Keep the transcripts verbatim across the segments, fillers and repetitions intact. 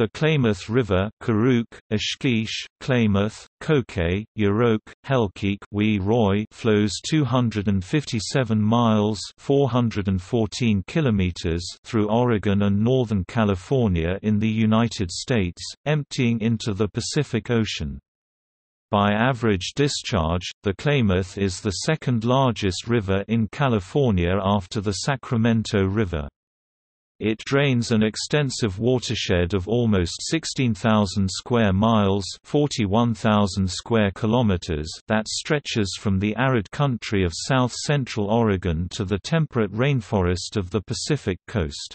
The Klamath River, Karuk, Ashkish, Klamath, Kokay, Yurok, Helkik, We Roy flows two hundred fifty-seven miles (four hundred fourteen kilometers) through Oregon and Northern California in the United States, emptying into the Pacific Ocean. By average discharge, the Klamath is the second largest river in California after the Sacramento River. It drains an extensive watershed of almost sixteen thousand square miles (forty-one thousand square kilometers) that stretches from the arid country of south-central Oregon to the temperate rainforest of the Pacific coast.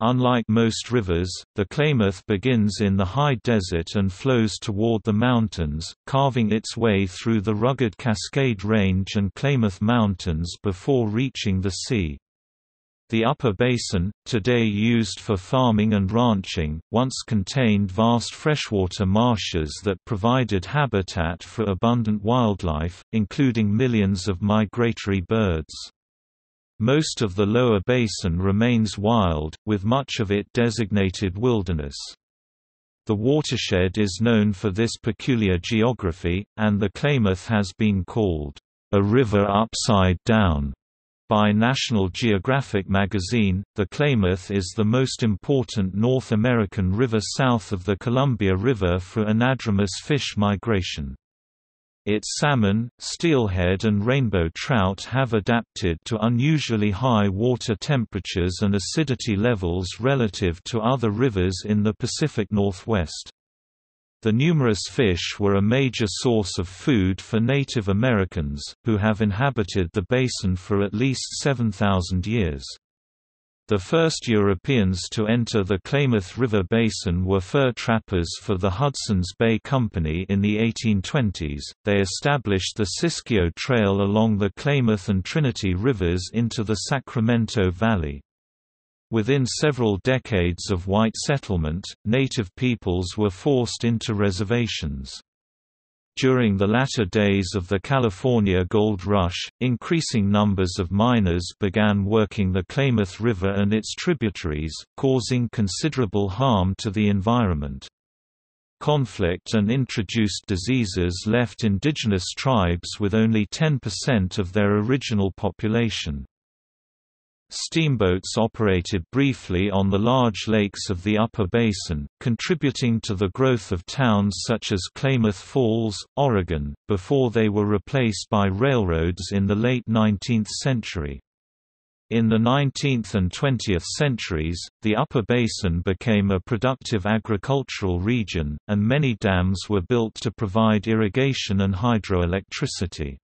Unlike most rivers, the Klamath begins in the high desert and flows toward the mountains, carving its way through the rugged Cascade Range and Klamath Mountains before reaching the sea. The Upper Basin, today used for farming and ranching, once contained vast freshwater marshes that provided habitat for abundant wildlife, including millions of migratory birds. Most of the Lower Basin remains wild, with much of it designated wilderness. The watershed is known for this peculiar geography, and the Klamath has been called, "a river upside down." By National Geographic magazine. The Klamath is the most important North American river south of the Columbia River for anadromous fish migration. Its salmon, steelhead and rainbow trout have adapted to unusually high water temperatures and acidity levels relative to other rivers in the Pacific Northwest. The numerous fish were a major source of food for Native Americans, who have inhabited the basin for at least seven thousand years. The first Europeans to enter the Klamath River Basin were fur trappers for the Hudson's Bay Company in the eighteen twenties. They established the Siskiyou Trail along the Klamath and Trinity Rivers into the Sacramento Valley. Within several decades of white settlement, native peoples were forced into reservations. During the latter days of the California Gold Rush, increasing numbers of miners began working the Klamath River and its tributaries, causing considerable harm to the environment. Conflict and introduced diseases left indigenous tribes with only ten percent of their original population. Steamboats operated briefly on the large lakes of the Upper Basin, contributing to the growth of towns such as Klamath Falls, Oregon, before they were replaced by railroads in the late nineteenth century. In the nineteenth and twentieth centuries, the Upper Basin became a productive agricultural region, and many dams were built to provide irrigation and hydroelectricity.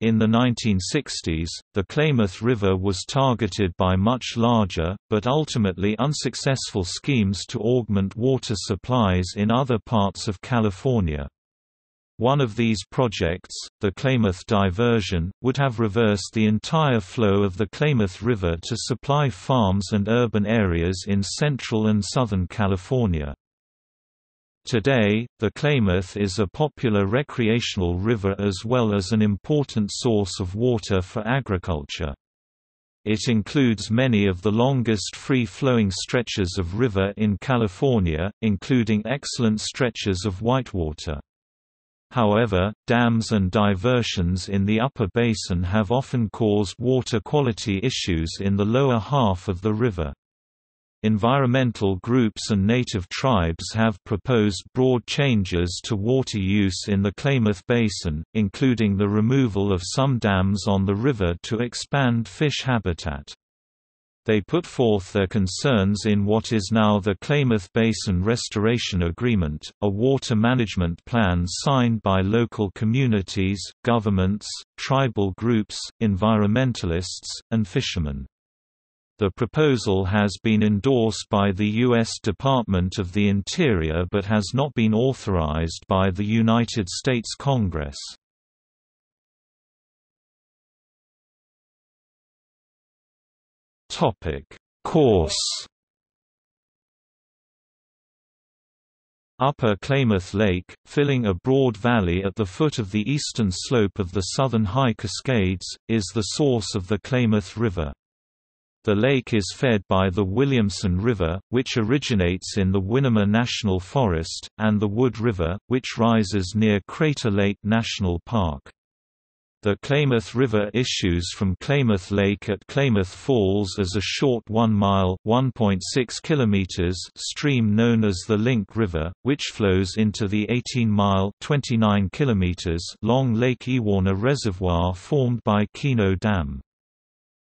In the nineteen sixties, the Klamath River was targeted by much larger, but ultimately unsuccessful schemes to augment water supplies in other parts of California. One of these projects, the Klamath Diversion, would have reversed the entire flow of the Klamath River to supply farms and urban areas in central and southern California. Today, the Klamath is a popular recreational river as well as an important source of water for agriculture. It includes many of the longest free-flowing stretches of river in California, including excellent stretches of whitewater. However, dams and diversions in the Upper Basin have often caused water quality issues in the lower half of the river. Environmental groups and native tribes have proposed broad changes to water use in the Klamath Basin, including the removal of some dams on the river to expand fish habitat. They put forth their concerns in what is now the Klamath Basin Restoration Agreement, a water management plan signed by local communities, governments, tribal groups, environmentalists, and fishermen. The proposal has been endorsed by the U S Department of the Interior but has not been authorized by the United States Congress. Course. Upper Klamath Lake, filling a broad valley at the foot of the eastern slope of the southern High Cascades, is the source of the Klamath River. The lake is fed by the Williamson River, which originates in the Winema National Forest, and the Wood River, which rises near Crater Lake National Park. The Klamath River issues from Klamath Lake at Klamath Falls as a short one-mile (one point six kilometers) stream known as the Link River, which flows into the eighteen-mile (twenty-nine kilometers) long Lake Ewarna Reservoir formed by Keno Dam.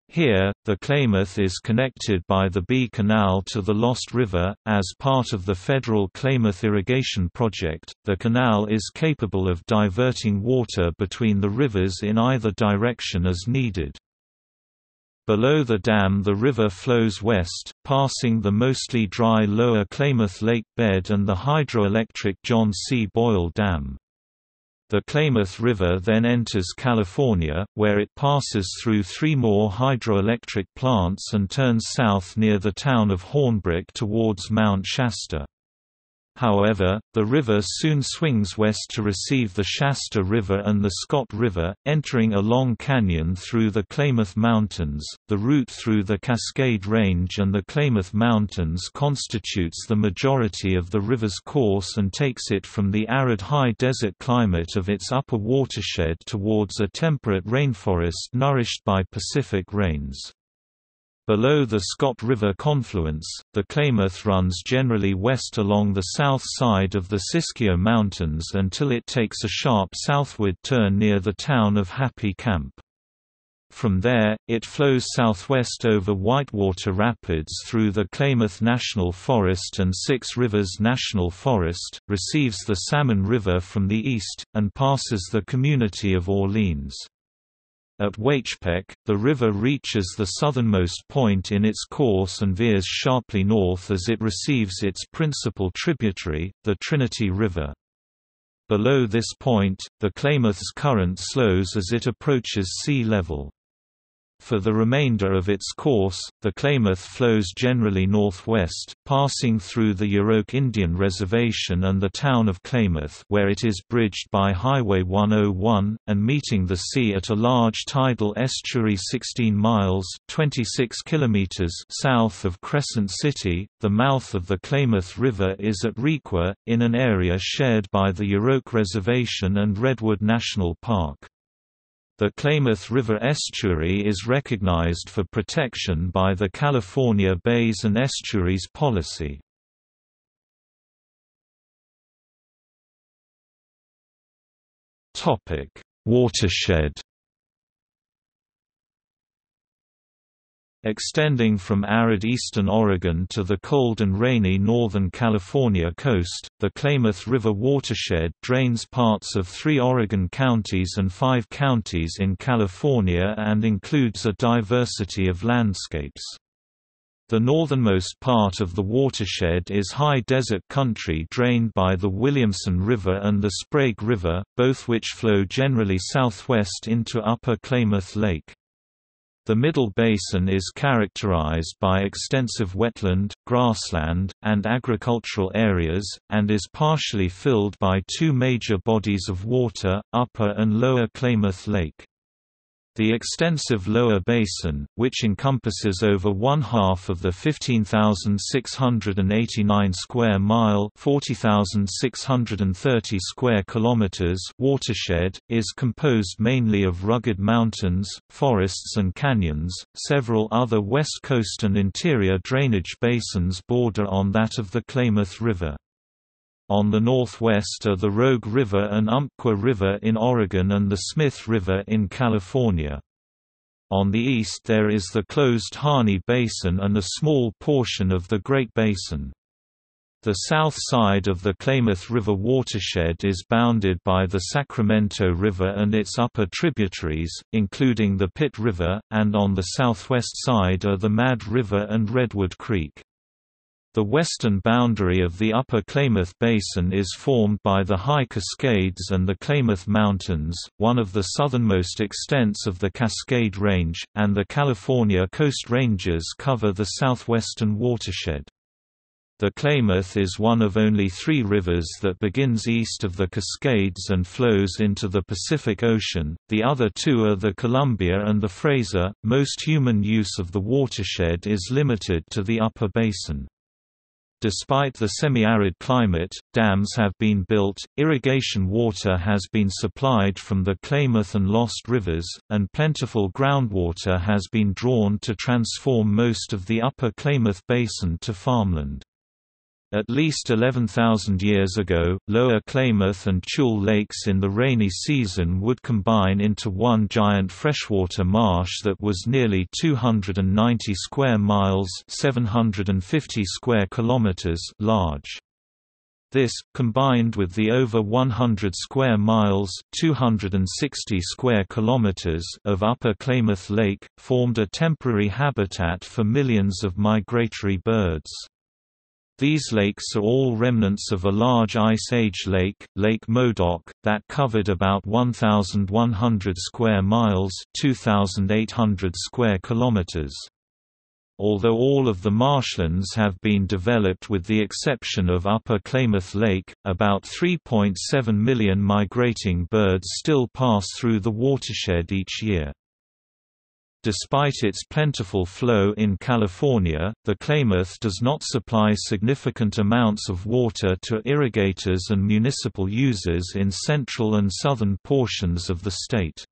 Here, the Klamath is connected by the Bee Canal to the Lost River. As part of the federal Klamath irrigation project, the canal is capable of diverting water between the rivers in either direction as needed. Below the dam, the river flows west, passing the mostly dry Lower Klamath Lake bed and the hydroelectric John C. Boyle Dam. The Klamath River then enters California, where it passes through three more hydroelectric plants and turns south near the town of Hornbrick towards Mount Shasta. However, the river soon swings west to receive the Shasta River and the Scott River, entering a long canyon through the Klamath Mountains. The route through the Cascade Range and the Klamath Mountains constitutes the majority of the river's course and takes it from the arid high desert climate of its upper watershed towards a temperate rainforest nourished by Pacific rains. Below the Scott River confluence, the Klamath runs generally west along the south side of the Siskiyou Mountains until it takes a sharp southward turn near the town of Happy Camp. From there, it flows southwest over Whitewater Rapids through the Klamath National Forest and Six Rivers National Forest, receives the Salmon River from the east, and passes the community of Orleans. At Weitchpec, the river reaches the southernmost point in its course and veers sharply north as it receives its principal tributary, the Trinity River. Below this point, the Klamath's current slows as it approaches sea level. For the remainder of its course, the Klamath flows generally northwest, passing through the Yurok Indian Reservation and the town of Klamath, where it is bridged by Highway one oh one, and meeting the sea at a large tidal estuary sixteen miles (twenty-six kilometers) south of Crescent City. The mouth of the Klamath River is at Requa, in an area shared by the Yurok Reservation and Redwood National Park. The Klamath River estuary is recognized for protection by the California Bays and Estuaries Policy. Topic: Watershed. Extending from arid eastern Oregon to the cold and rainy northern California coast, the Klamath River watershed drains parts of three Oregon counties and five counties in California and includes a diversity of landscapes. The northernmost part of the watershed is high desert country drained by the Williamson River and the Sprague River, both which flow generally southwest into Upper Klamath Lake. The Middle Basin is characterized by extensive wetland, grassland, and agricultural areas, and is partially filled by two major bodies of water, Upper and Lower Klamath Lake. The extensive Lower Basin, which encompasses over one-half of the fifteen thousand six hundred eighty-nine square mile (forty thousand six hundred thirty square kilometers) watershed, is composed mainly of rugged mountains, forests and canyons. Several other west coast and interior drainage basins border on that of the Klamath River. On the northwest are the Rogue River and Umpqua River in Oregon and the Smith River in California. On the east there is the closed Harney Basin and a small portion of the Great Basin. The south side of the Klamath River watershed is bounded by the Sacramento River and its upper tributaries, including the Pitt River, and on the southwest side are the Mad River and Redwood Creek. The western boundary of the Upper Klamath Basin is formed by the High Cascades and the Klamath Mountains, one of the southernmost extents of the Cascade Range, and the California Coast Ranges cover the southwestern watershed. The Klamath is one of only three rivers that begins east of the Cascades and flows into the Pacific Ocean, the other two are the Columbia and the Fraser. Most human use of the watershed is limited to the Upper Basin. Despite the semi-arid climate, dams have been built, irrigation water has been supplied from the Klamath and Lost Rivers, and plentiful groundwater has been drawn to transform most of the Upper Klamath Basin to farmland. At least eleven thousand years ago, Lower Klamath and Chul lakes in the rainy season would combine into one giant freshwater marsh that was nearly two hundred ninety square miles (seven hundred fifty square kilometers) large. This, combined with the over one hundred square miles (two hundred sixty square kilometers) of Upper Klamath Lake, formed a temporary habitat for millions of migratory birds. These lakes are all remnants of a large Ice Age lake, Lake Modoc, that covered about one thousand one hundred square miles (two thousand eight hundred square kilometers). Although all of the marshlands have been developed with the exception of Upper Klamath Lake, about three point seven million migrating birds still pass through the watershed each year. Despite its plentiful flow in California, the Klamath does not supply significant amounts of water to irrigators and municipal users in central and southern portions of the state.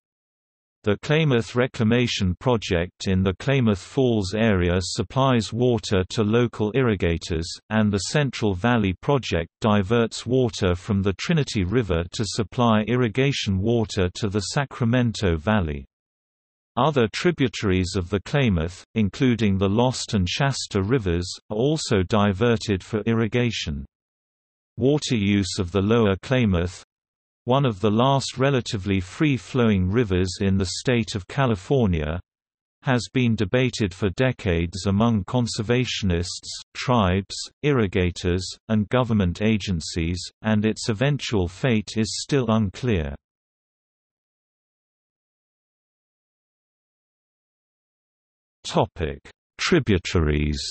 The Klamath Reclamation Project in the Klamath Falls area supplies water to local irrigators, and the Central Valley Project diverts water from the Trinity River to supply irrigation water to the Sacramento Valley. Other tributaries of the Klamath, including the Lost and Shasta rivers, are also diverted for irrigation. Water use of the Lower Klamath—one of the last relatively free-flowing rivers in the state of California—has been debated for decades among conservationists, tribes, irrigators, and government agencies, and its eventual fate is still unclear. Topic: Tributaries.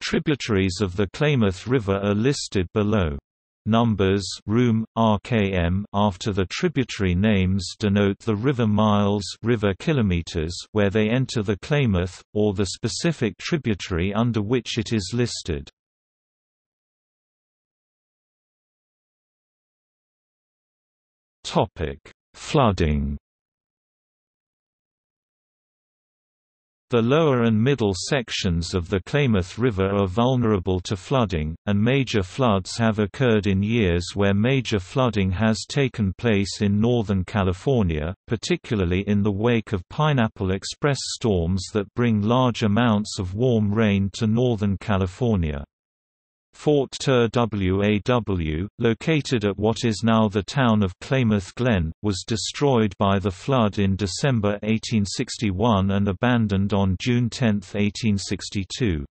Tributaries of the Klamath River are listed below. Numbers room, R K M after the tributary names denote the river miles, river kilometers where they enter the Klamath, or the specific tributary under which it is listed. Topic: Flooding. The lower and middle sections of the Klamath River are vulnerable to flooding, and major floods have occurred in years where major flooding has taken place in northern California, particularly in the wake of Pineapple Express storms that bring large amounts of warm rain to northern California. Fort Ter Waw, located at what is now the town of Klamath Glen, was destroyed by the flood in December eighteen sixty-one and abandoned on June tenth, eighteen sixty-two.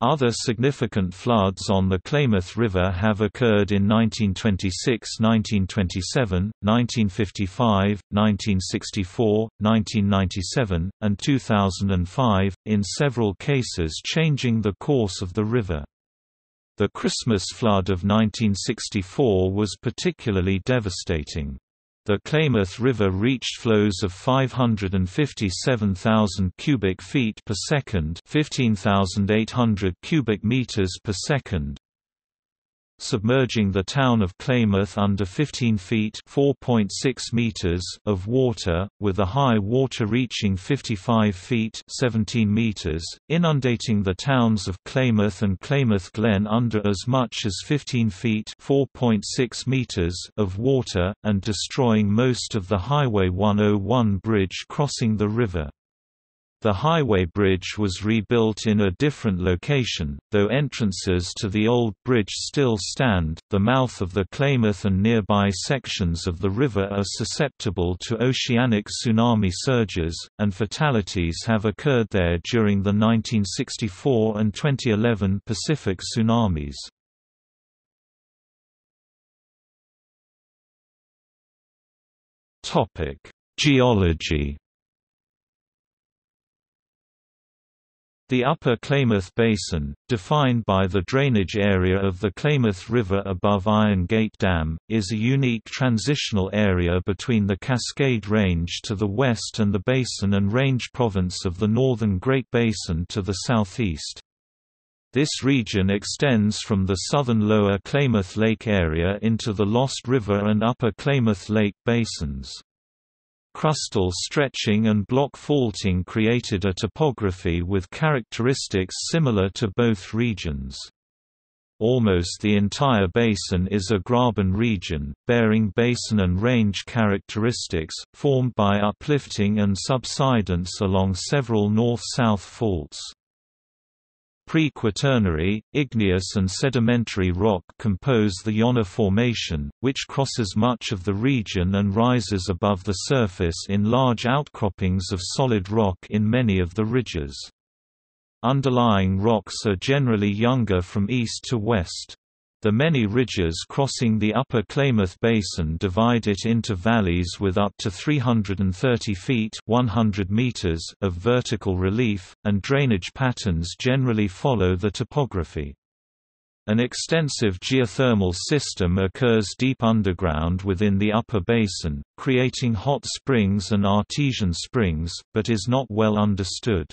Other significant floods on the Klamath River have occurred in nineteen twenty-six, nineteen twenty-seven, nineteen fifty-five, nineteen sixty-four, nineteen ninety-seven, and two thousand five, in several cases changing the course of the river. The Christmas flood of nineteen sixty-four was particularly devastating. The Klamath River reached flows of five hundred fifty-seven thousand cubic feet per second, fifteen thousand eight hundred cubic meters per second, submerging the town of Klamath under fifteen feet (four point six meters) of water, with the high water reaching fifty-five feet (seventeen meters), inundating the towns of Klamath and Klamath Glen under as much as fifteen feet (four point six meters) of water, and destroying most of the Highway one oh one bridge crossing the river. The highway bridge was rebuilt in a different location, though entrances to the old bridge still stand. The mouth of the Klamath and nearby sections of the river are susceptible to oceanic tsunami surges, and fatalities have occurred there during the nineteen sixty-four and twenty eleven Pacific tsunamis. Topic: Geology. The Upper Klamath Basin, defined by the drainage area of the Klamath River above Iron Gate Dam, is a unique transitional area between the Cascade Range to the west and the Basin and Range Province of the northern Great Basin to the southeast. This region extends from the southern Lower Klamath Lake area into the Lost River and Upper Klamath Lake basins. Crustal stretching and block faulting created a topography with characteristics similar to both regions. Almost the entire basin is a graben region, bearing basin and range characteristics, formed by uplifting and subsidence along several north-south faults. Pre-Quaternary, igneous and sedimentary rock compose the Yonah Formation, which crosses much of the region and rises above the surface in large outcroppings of solid rock in many of the ridges. Underlying rocks are generally younger from east to west. The many ridges crossing the Upper Klamath Basin divide it into valleys with up to three hundred thirty feet one hundred meters of vertical relief, and drainage patterns generally follow the topography. An extensive geothermal system occurs deep underground within the Upper Basin, creating hot springs and artesian springs, but is not well understood.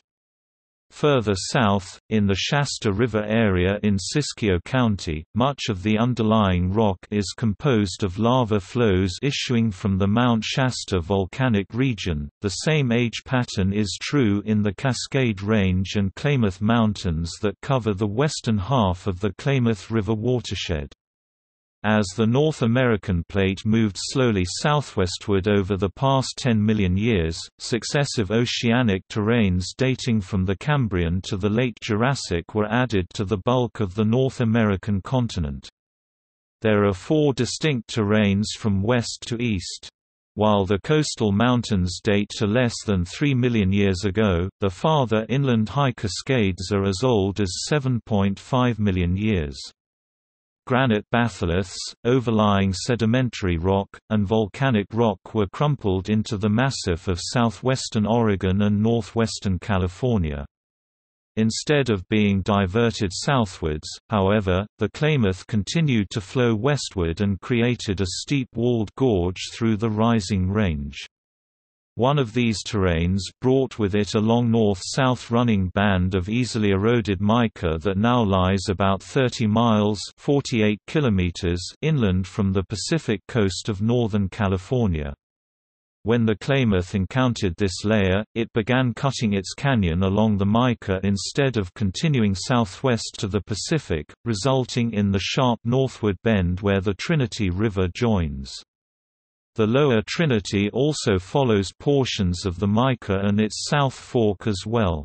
Further south, in the Shasta River area in Siskiyou County, much of the underlying rock is composed of lava flows issuing from the Mount Shasta volcanic region. The same age pattern is true in the Cascade Range and Klamath Mountains that cover the western half of the Klamath River watershed. As the North American plate moved slowly southwestward over the past ten million years, successive oceanic terrains dating from the Cambrian to the Late Jurassic were added to the bulk of the North American continent. There are four distinct terrains from west to east. While the coastal mountains date to less than three million years ago, the farther inland High Cascades are as old as seven point five million years. Granite batholiths, overlying sedimentary rock, and volcanic rock were crumpled into the massif of southwestern Oregon and northwestern California. Instead of being diverted southwards, however, the Klamath continued to flow westward and created a steep-walled gorge through the rising range. One of these terrains brought with it a long north-south running band of easily eroded mica that now lies about thirty miles (forty-eight kilometers) inland from the Pacific coast of northern California. When the Klamath encountered this layer, it began cutting its canyon along the mica instead of continuing southwest to the Pacific, resulting in the sharp northward bend where the Trinity River joins. The Lower Trinity also follows portions of the mica and its South Fork as well.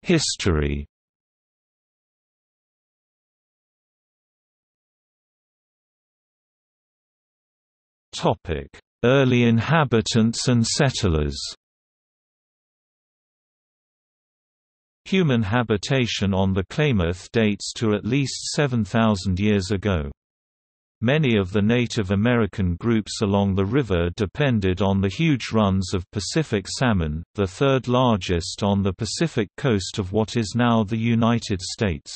History. Early inhabitants and settlers. Human habitation on the Klamath dates to at least seven thousand years ago. Many of the Native American groups along the river depended on the huge runs of Pacific salmon, the third largest on the Pacific coast of what is now the United States.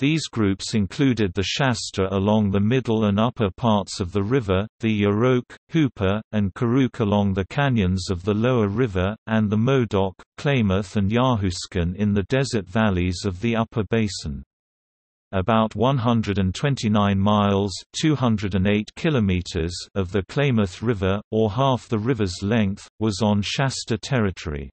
These groups included the Shasta along the middle and upper parts of the river, the Yurok, Hoopa, and Karuk along the canyons of the lower river, and the Modoc, Klamath and Yahuskan in the desert valleys of the upper basin. About one hundred twenty-nine miles (two hundred eight kilometers) of the Klamath River, or half the river's length, was on Shasta territory.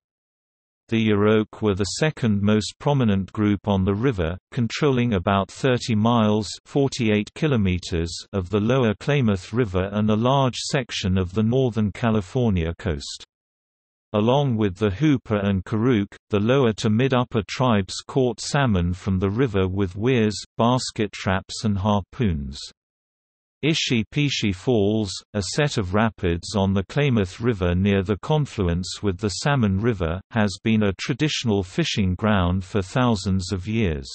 The Yurok were the second most prominent group on the river, controlling about thirty miles (forty-eight kilometers) of the lower Klamath River and a large section of the northern California coast. Along with the Hoopa and Karuk, the lower to mid-upper tribes caught salmon from the river with weirs, basket traps and harpoons. Ishi-Pishi Falls, a set of rapids on the Klamath River near the confluence with the Salmon River, has been a traditional fishing ground for thousands of years.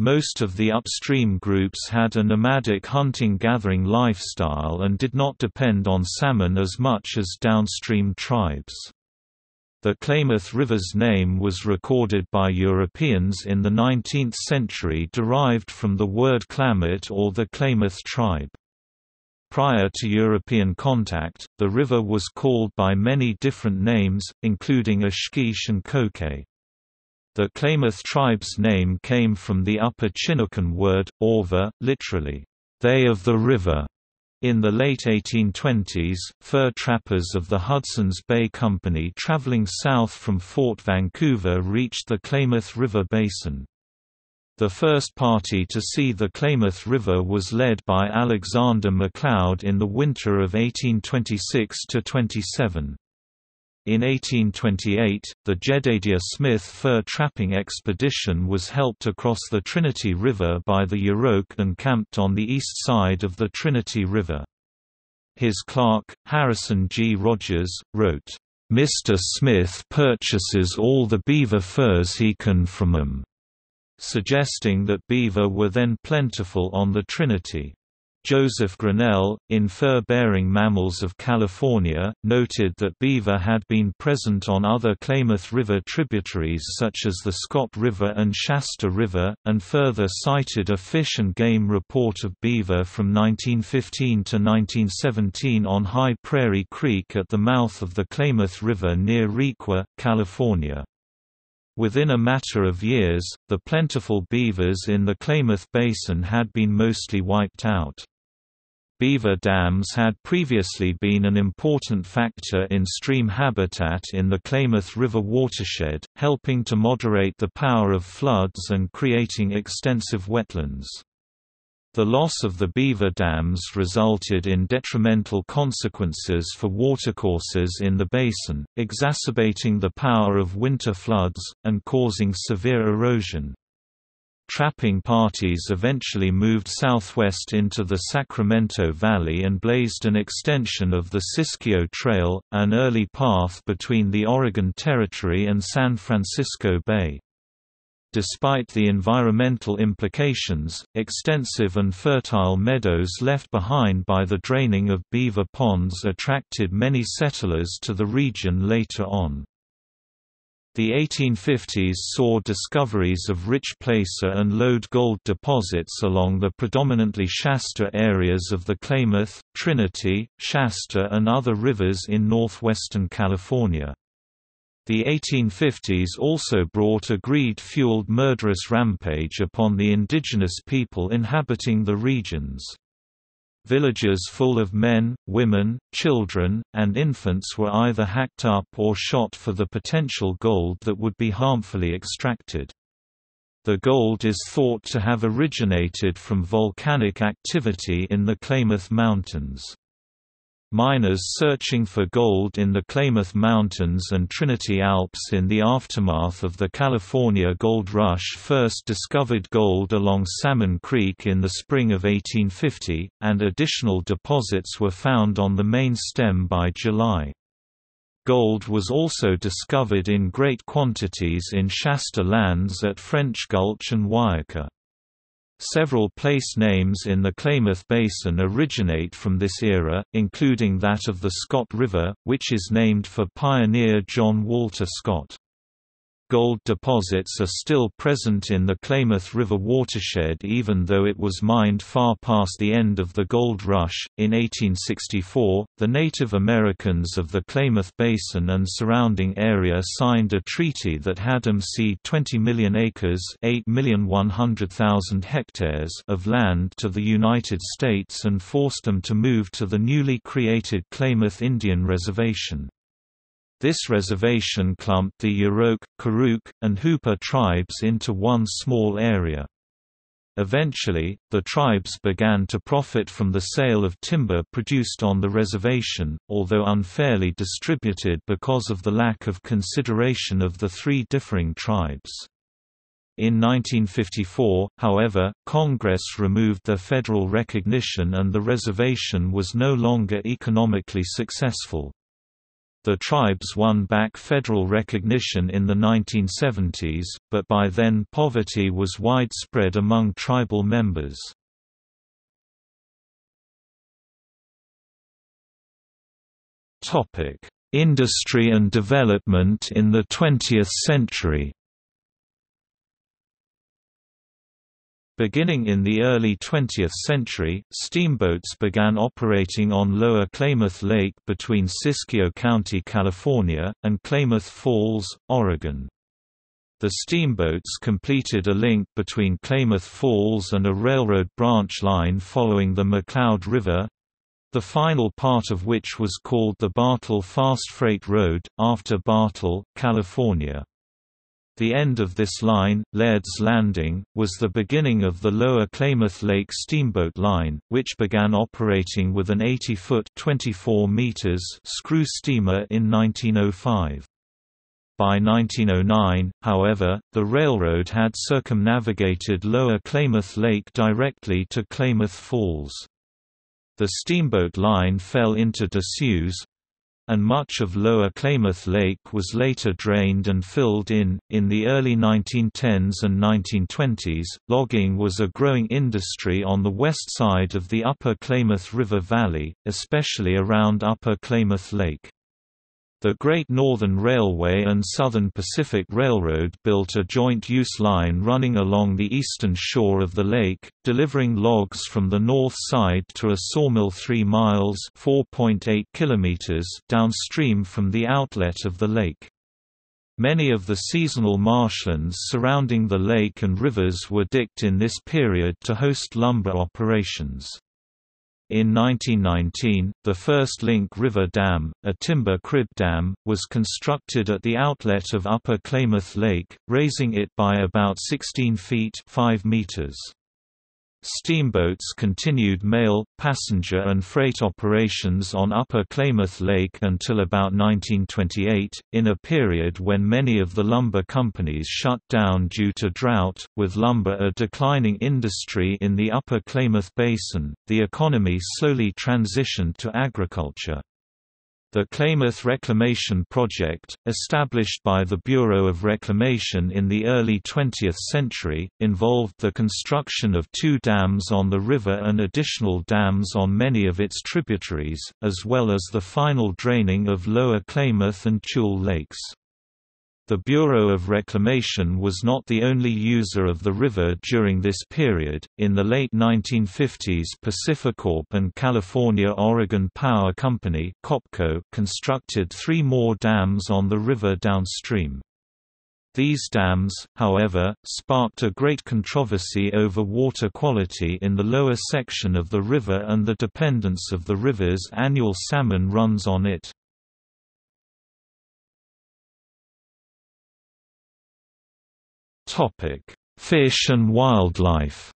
Most of the upstream groups had a nomadic hunting-gathering lifestyle and did not depend on salmon as much as downstream tribes. The Klamath River's name was recorded by Europeans in the nineteenth century, derived from the word Klamath or the Klamath tribe. Prior to European contact, the river was called by many different names, including Ashkish and Koke. The Klamath tribe's name came from the Upper Chinookan word, Orva, literally, "they of the river." In the late eighteen twenties, fur trappers of the Hudson's Bay Company traveling south from Fort Vancouver reached the Klamath River basin. The first party to see the Klamath River was led by Alexander MacLeod in the winter of eighteen twenty-six to twenty-seven. In eighteen twenty-eight, the Jedediah Smith fur trapping expedition was helped across the Trinity River by the Yurok and camped on the east side of the Trinity River. His clerk, Harrison G. Rogers, wrote, "Mister Smith purchases all the beaver furs he can from 'em," suggesting that beaver were then plentiful on the Trinity. Joseph Grinnell, in Fur-Bearing Mammals of California, noted that beaver had been present on other Klamath River tributaries such as the Scott River and Shasta River, and further cited a fish and game report of beaver from nineteen fifteen to nineteen seventeen on High Prairie Creek at the mouth of the Klamath River near Requa, California. Within a matter of years, the plentiful beavers in the Klamath Basin had been mostly wiped out. Beaver dams had previously been an important factor in stream habitat in the Klamath River watershed, helping to moderate the power of floods and creating extensive wetlands. The loss of the beaver dams resulted in detrimental consequences for watercourses in the basin, exacerbating the power of winter floods, and causing severe erosion. Trapping parties eventually moved southwest into the Sacramento Valley and blazed an extension of the Siskiyou Trail, an early path between the Oregon Territory and San Francisco Bay. Despite the environmental implications, extensive and fertile meadows left behind by the draining of beaver ponds attracted many settlers to the region later on. The eighteen fifties saw discoveries of rich placer and lode gold deposits along the predominantly Shasta areas of the Klamath, Trinity, Shasta and other rivers in northwestern California. The eighteen fifties also brought a greed-fueled murderous rampage upon the indigenous people inhabiting the regions. Villages full of men, women, children, and infants were either hacked up or shot for the potential gold that would be harmfully extracted. The gold is thought to have originated from volcanic activity in the Klamath Mountains. Miners searching for gold in the Klamath Mountains and Trinity Alps in the aftermath of the California Gold Rush first discovered gold along Salmon Creek in the spring of eighteen fifty, and additional deposits were found on the main stem by July. Gold was also discovered in great quantities in Shasta lands at French Gulch and Wyaka. Several place names in the Klamath Basin originate from this era, including that of the Scott River, which is named for pioneer John Walter Scott. Gold deposits are still present in the Klamath River watershed even though it was mined far past the end of the Gold Rush. In eighteen sixty-four, the Native Americans of the Klamath Basin and surrounding area signed a treaty that had them cede twenty million acres eight million one hundred thousand hectares of land to the United States and forced them to move to the newly created Klamath Indian Reservation. This reservation clumped the Yurok, Karuk, and Hoopa tribes into one small area. Eventually, the tribes began to profit from the sale of timber produced on the reservation, although unfairly distributed because of the lack of consideration of the three differing tribes. In nineteen fifty-four, however, Congress removed their federal recognition and the reservation was no longer economically successful. The tribes won back federal recognition in the nineteen seventies, but by then poverty was widespread among tribal members. Industry and development in the twentieth century. Beginning in the early twentieth century, steamboats began operating on Lower Klamath Lake between Siskiyou County, California, and Klamath Falls, Oregon. The steamboats completed a link between Klamath Falls and a railroad branch line following the McLeod River, the final part of which was called the Bartle Fast Freight Road, after Bartle, California. The end of this line, Laird's Landing, was the beginning of the Lower Klamath Lake Steamboat Line, which began operating with an eighty-foot (twenty-four meters) screw steamer in nineteen oh five. By nineteen oh nine, however, the railroad had circumnavigated Lower Klamath Lake directly to Klamath Falls. The steamboat line fell into disuse, and much of Lower Klamath Lake was later drained and filled in. In the early nineteen tens and nineteen twenties, logging was a growing industry on the west side of the Upper Klamath River Valley, especially around Upper Klamath Lake. The Great Northern Railway and Southern Pacific Railroad built a joint-use line running along the eastern shore of the lake, delivering logs from the north side to a sawmill three miles (four point eight kilometers) downstream from the outlet of the lake. Many of the seasonal marshlands surrounding the lake and rivers were digged in this period to host lumber operations. In nineteen nineteen, the first Link River Dam, a timber crib dam, was constructed at the outlet of Upper Klamath Lake, raising it by about sixteen feet (five meters). Steamboats continued mail, passenger and freight operations on Upper Klamath Lake until about nineteen twenty-eight, in a period when many of the lumber companies shut down due to drought. With lumber a declining industry in the Upper Klamath Basin, the economy slowly transitioned to agriculture. The Klamath Reclamation Project, established by the Bureau of Reclamation in the early twentieth century, involved the construction of two dams on the river and additional dams on many of its tributaries, as well as the final draining of Lower Klamath and Tule lakes. The Bureau of Reclamation was not the only user of the river during this period. In the late nineteen fifties, Pacificorp and California Oregon Power Company (COPCO) constructed three more dams on the river downstream. These dams, however, sparked a great controversy over water quality in the lower section of the river and the dependence of the river's annual salmon runs on it. Fish and wildlife.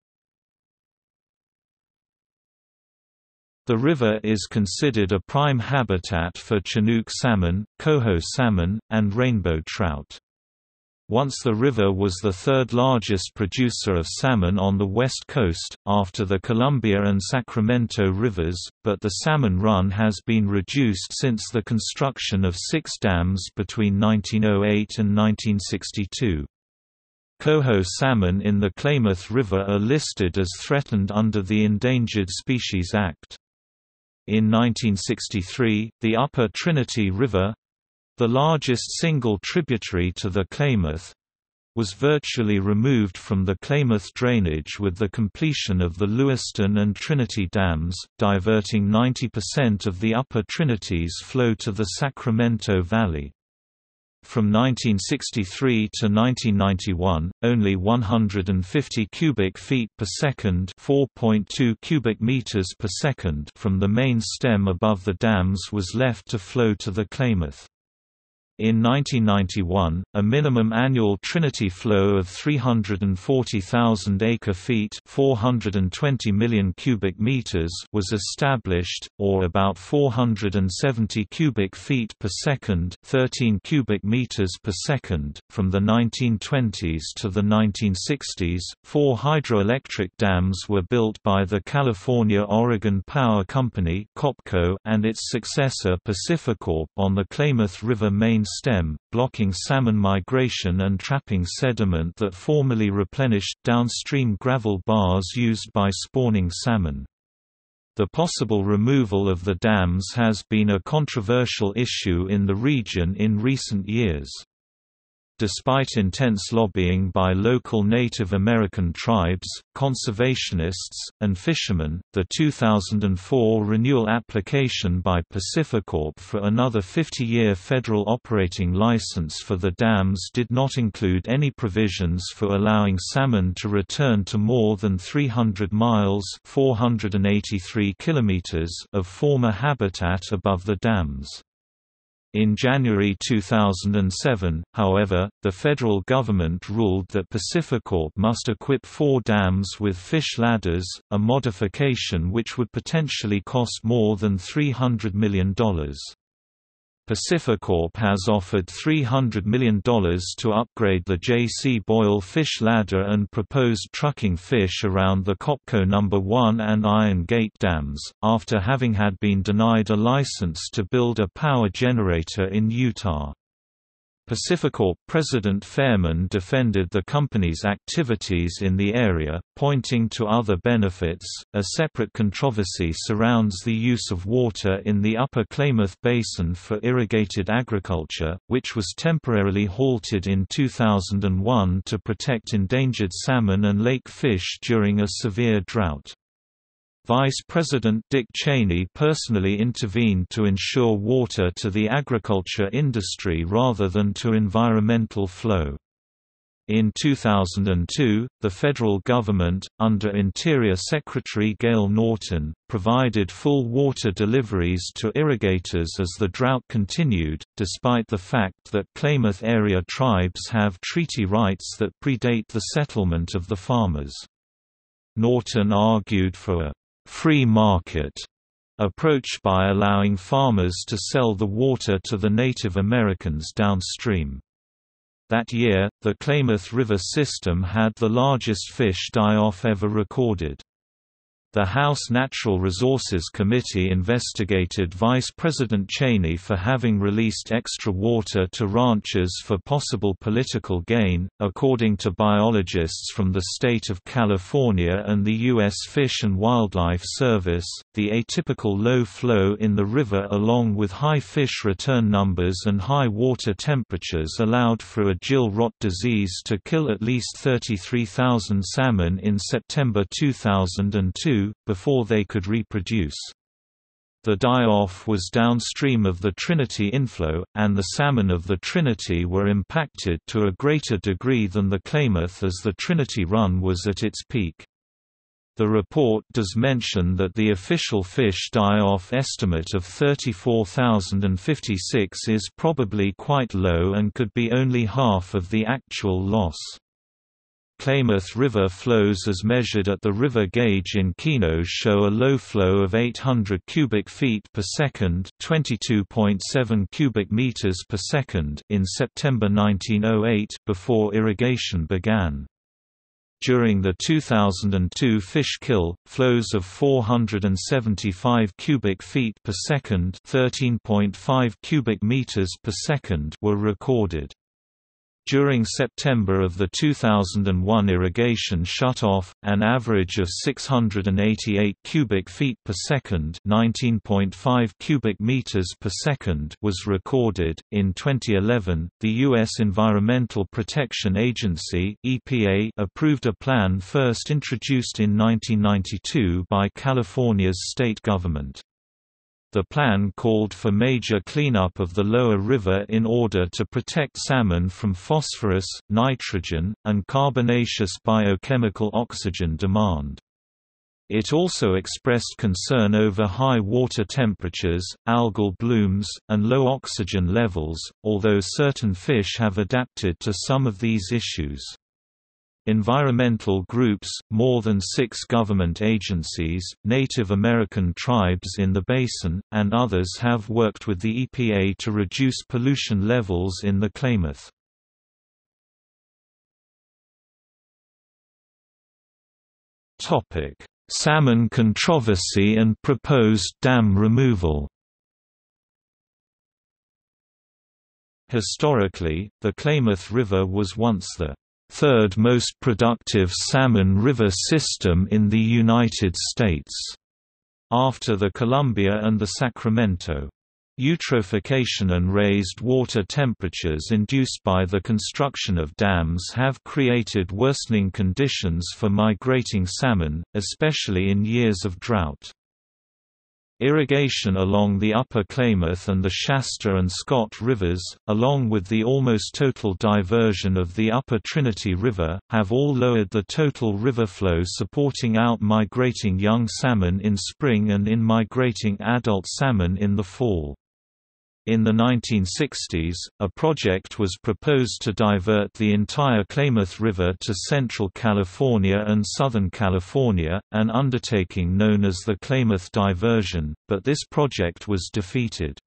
The river is considered a prime habitat for Chinook salmon, coho salmon, and rainbow trout. Once the river was the third largest producer of salmon on the west coast, after the Columbia and Sacramento rivers, but the salmon run has been reduced since the construction of six dams between nineteen oh eight and nineteen sixty-two. Coho salmon in the Klamath River are listed as threatened under the Endangered Species Act. In nineteen sixty-three, the Upper Trinity River—the largest single tributary to the Klamath—was virtually removed from the Klamath drainage with the completion of the Lewiston and Trinity dams, diverting ninety percent of the Upper Trinity's flow to the Sacramento Valley. From nineteen sixty-three to nineteen ninety-one, only one hundred fifty cubic feet per second (four point two cubic meters per second) from the main stem above the dams was left to flow to the Klamath. In nineteen ninety-one, a minimum annual Trinity flow of three hundred forty thousand acre-feet (four hundred twenty million cubic meters) was established, or about four hundred seventy cubic feet per second (thirteen cubic meters per second). From the nineteen twenties to the nineteen sixties, four hydroelectric dams were built by the California-Oregon Power Company (COPCO) and its successor Pacificorp on the Klamath River main stem, blocking salmon migration and trapping sediment that formerly replenished downstream gravel bars used by spawning salmon. The possible removal of the dams has been a controversial issue in the region in recent years. Despite intense lobbying by local Native American tribes, conservationists, and fishermen, the two thousand four renewal application by Pacificorp for another fifty-year federal operating license for the dams did not include any provisions for allowing salmon to return to more than three hundred miles (four hundred eighty-three kilometers) of former habitat above the dams. In January two thousand seven, however, the federal government ruled that Pacificorp must equip four dams with fish ladders, a modification which would potentially cost more than three hundred million dollars. Pacificorp has offered three hundred million dollars to upgrade the J C Boyle fish ladder and proposed trucking fish around the Copco Number one and Iron Gate dams, after having had been denied a license to build a power generator in Utah. Pacificorp President Fairman defended the company's activities in the area, pointing to other benefits. A separate controversy surrounds the use of water in the Upper Klamath Basin for irrigated agriculture, which was temporarily halted in two thousand one to protect endangered salmon and lake fish during a severe drought. Vice President Dick Cheney personally intervened to ensure water to the agriculture industry rather than to environmental flow. In two thousand two, the federal government, under Interior Secretary Gail Norton, provided full water deliveries to irrigators as the drought continued, despite the fact that Klamath area tribes have treaty rights that predate the settlement of the farmers. Norton argued for a free market approach by allowing farmers to sell the water to the Native Americans downstream. That year, the Klamath River system had the largest fish die-off ever recorded. The House Natural Resources Committee investigated Vice President Cheney for having released extra water to ranchers for possible political gain. According to biologists from the state of California and the U S Fish and Wildlife Service, the atypical low flow in the river, along with high fish return numbers and high water temperatures, allowed for a gill rot disease to kill at least thirty-three thousand salmon in September two thousand two. Before they could reproduce. The die-off was downstream of the Trinity inflow, and the salmon of the Trinity were impacted to a greater degree than the Klamath as the Trinity run was at its peak. The report does mention that the official fish die-off estimate of thirty-four thousand fifty-six is probably quite low and could be only half of the actual loss. Klamath River flows as measured at the river gauge in Keno show a low flow of eight hundred cubic feet per second (twenty-two point seven cubic meters per second) in September nineteen oh eight before irrigation began. During the two thousand two fish kill, flows of four hundred seventy-five cubic feet per second (thirteen point five cubic meters per second) were recorded. During September of the two thousand one irrigation shut-off, an average of six hundred eighty-eight cubic feet per second (nineteen point five cubic meters per second) was recorded. In twenty eleven, the U S Environmental Protection Agency (E P A) approved a plan first introduced in nineteen ninety-two by California's state government. The plan called for major cleanup of the lower river in order to protect salmon from phosphorus, nitrogen, and carbonaceous biochemical oxygen demand. It also expressed concern over high water temperatures, algal blooms, and low oxygen levels, although certain fish have adapted to some of these issues. Environmental groups, more than six government agencies, Native American tribes in the basin, and others have worked with the E P A to reduce pollution levels in the Klamath. Salmon controversy and proposed dam removal. Historically, the Klamath River was once the third most productive salmon river system in the United States, after the Columbia and the Sacramento. Eutrophication and raised water temperatures induced by the construction of dams have created worsening conditions for migrating salmon, especially in years of drought. Irrigation along the Upper Klamath and the Shasta and Scott rivers, along with the almost total diversion of the Upper Trinity River, have all lowered the total river flow, supporting out-migrating young salmon in spring and in migrating adult salmon in the fall. In the nineteen sixties, a project was proposed to divert the entire Klamath River to Central California and Southern California, an undertaking known as the Klamath Diversion, but this project was defeated.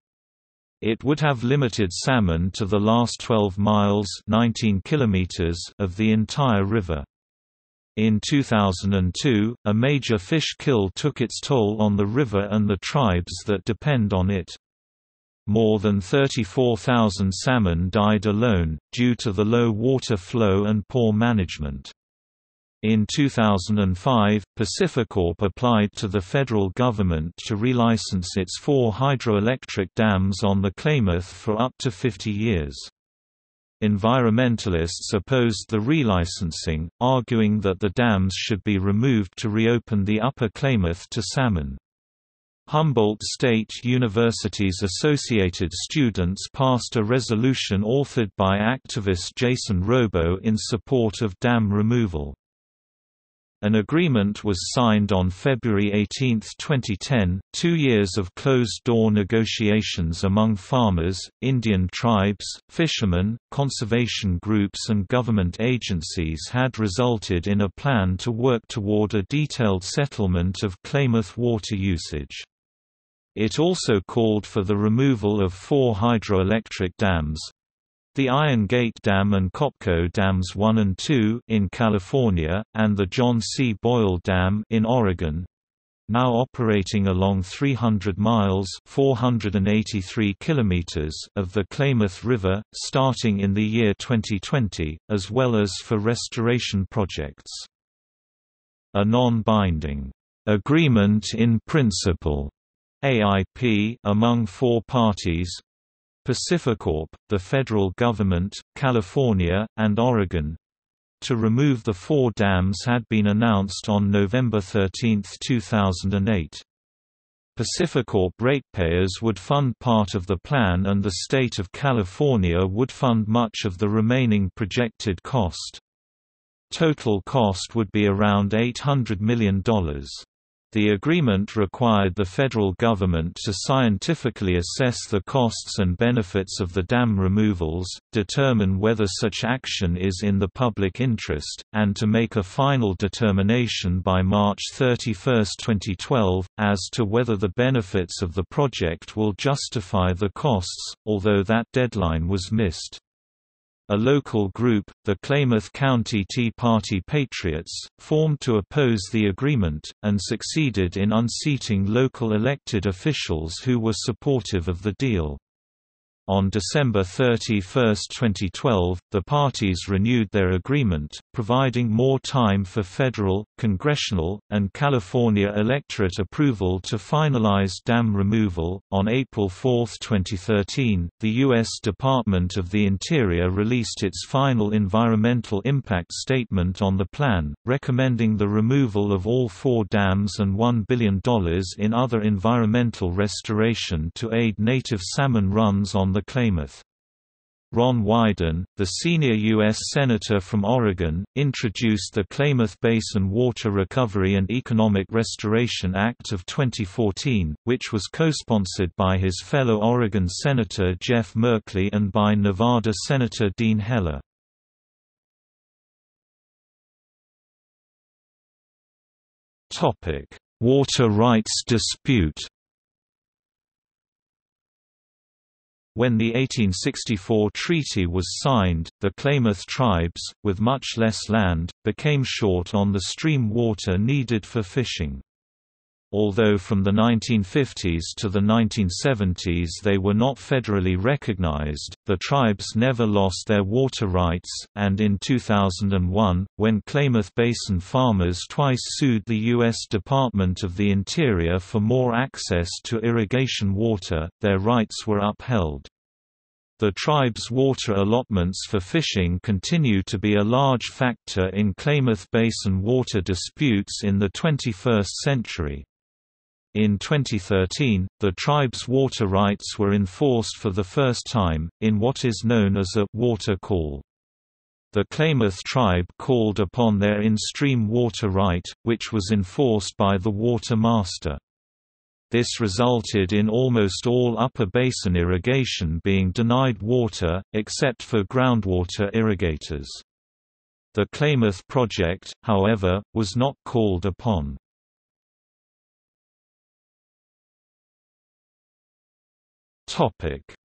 It would have limited salmon to the last twelve miles nineteen kilometers of the entire river. In two thousand two, a major fish kill took its toll on the river and the tribes that depend on it. More than thirty-four thousand salmon died alone, due to the low water flow and poor management. In two thousand five, Pacificorp applied to the federal government to relicense its four hydroelectric dams on the Klamath for up to fifty years. Environmentalists opposed the relicensing, arguing that the dams should be removed to reopen the Upper Klamath to salmon. Humboldt State University's associated students passed a resolution authored by activist Jason Robo in support of dam removal. An agreement was signed on February eighteenth twenty ten, two years of closed-door negotiations among farmers, Indian tribes, fishermen, conservation groups and government agencies had resulted in a plan to work toward a detailed settlement of Klamath water usage. It also called for the removal of four hydroelectric dams, the Iron Gate Dam and Copco Dams one and two in California, and the John C. Boyle Dam in Oregon, now operating along three hundred miles (four hundred eighty-three kilometers) of the Klamath River, starting in the year twenty twenty, as well as for restoration projects. A non-binding agreement in principle (A I P) among four parties, Pacificorp, the federal government, California, and Oregon, to remove the four dams had been announced on November thirteenth two thousand eight. Pacificorp ratepayers would fund part of the plan and the state of California would fund much of the remaining projected cost. Total cost would be around eight hundred million dollars. The agreement required the federal government to scientifically assess the costs and benefits of the dam removals, determine whether such action is in the public interest, and to make a final determination by March thirty-first twenty twelve, as to whether the benefits of the project will justify the costs, although that deadline was missed. A local group, the Klamath County Tea Party Patriots, formed to oppose the agreement, and succeeded in unseating local elected officials who were supportive of the deal. On December thirty-first twenty twelve, the parties renewed their agreement, providing more time for federal, congressional, and California electorate approval to finalize dam removal. On April fourth twenty thirteen, the U S Department of the Interior released its final environmental impact statement on the plan, recommending the removal of all four dams and one billion dollars in other environmental restoration to aid native salmon runs on the Klamath. Ron Wyden, the senior U S Senator from Oregon, introduced the Klamath Basin Water Recovery and Economic Restoration Act of twenty fourteen, which was co-sponsored by his fellow Oregon Senator Jeff Merkley and by Nevada Senator Dean Heller. Water rights dispute. When the eighteen sixty-four treaty was signed, the Klamath tribes, with much less land, became short on the stream water needed for fishing. Although from the nineteen fifties to the nineteen seventies they were not federally recognized, the tribes never lost their water rights, and in two thousand one, when Klamath Basin farmers twice sued the U S Department of the Interior for more access to irrigation water, their rights were upheld. The tribe's water allotments for fishing continue to be a large factor in Klamath Basin water disputes in the twenty-first century. In twenty thirteen, the tribe's water rights were enforced for the first time, in what is known as a water call. The Klamath tribe called upon their in-stream water right, which was enforced by the water master. This resulted in almost all upper basin irrigation being denied water, except for groundwater irrigators. The Klamath project, however, was not called upon.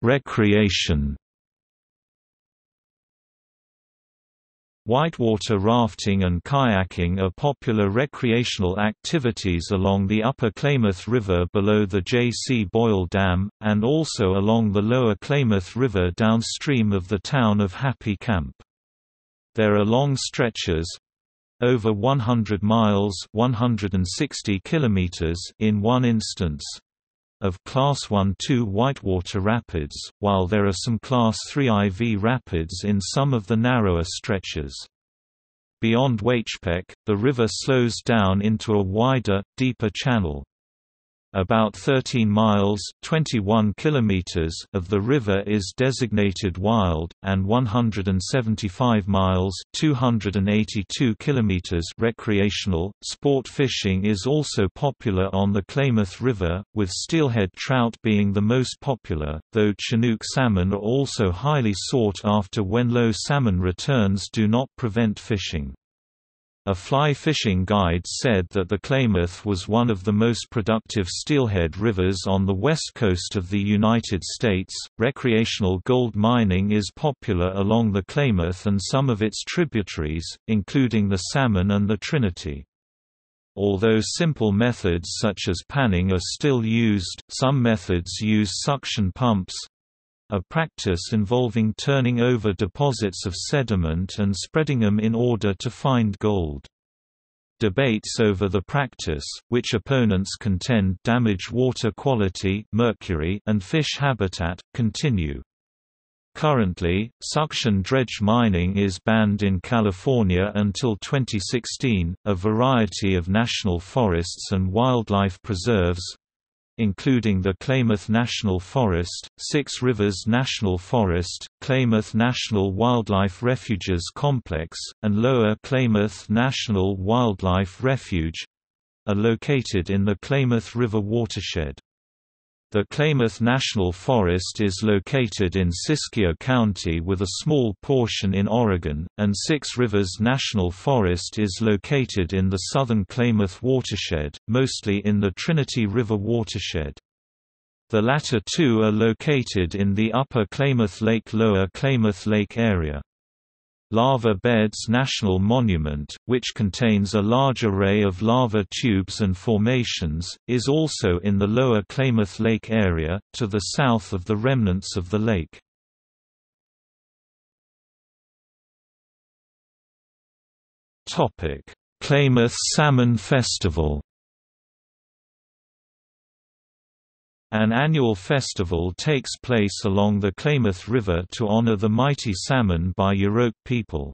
Recreation. Whitewater rafting and kayaking are popular recreational activities along the Upper Klamath River below the John C. Boyle Dam, and also along the Lower Klamath River downstream of the town of Happy Camp. There are long stretches, over one hundred miles (one hundred sixty kilometers) in one instance, of Class one to two Whitewater Rapids, while there are some Class three four rapids in some of the narrower stretches. Beyond Weitchpec, the river slows down into a wider, deeper channel. About thirteen miles (twenty-one kilometers) of the river is designated wild, and one hundred seventy-five miles (two hundred eighty-two kilometers) recreational. Sport fishing is also popular on the Klamath River, with steelhead trout being the most popular, though Chinook salmon are also highly sought after when low salmon returns do not prevent fishing. A fly fishing guide said that the Klamath was one of the most productive steelhead rivers on the west coast of the United States. Recreational gold mining is popular along the Klamath and some of its tributaries, including the Salmon and the Trinity. Although simple methods such as panning are still used, some methods use suction pumps, a practice involving turning over deposits of sediment and spreading them in order to find gold. Debates over the practice, which opponents contend damage water quality, mercury, and fish habitat, continue. Currently, suction dredge mining is banned in California until twenty sixteen. A variety of national forests and wildlife preserves, including the Klamath National Forest, Six Rivers National Forest, Klamath National Wildlife Refuges Complex, and Lower Klamath National Wildlife Refuge, are located in the Klamath River watershed. The Klamath National Forest is located in Siskiyou County with a small portion in Oregon, and Six Rivers National Forest is located in the southern Klamath watershed, mostly in the Trinity River watershed. The latter two are located in the Upper Klamath Lake-Lower Klamath Lake area. Lava Beds National Monument, which contains a large array of lava tubes and formations, is also in the Lower Klamath Lake area, to the south of the remnants of the lake. Klamath Salmon Festival. An annual festival takes place along the Klamath River to honor the mighty salmon by Yurok people.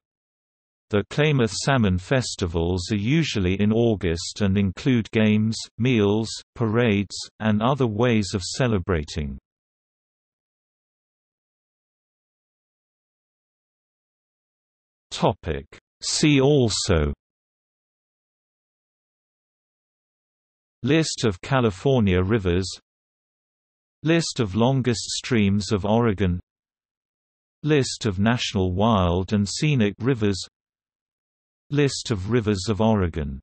The Klamath Salmon Festivals are usually in August and include games, meals, parades, and other ways of celebrating. Topic. See also: List of California rivers, List of longest streams of Oregon, List of national wild and scenic rivers, List of rivers of Oregon.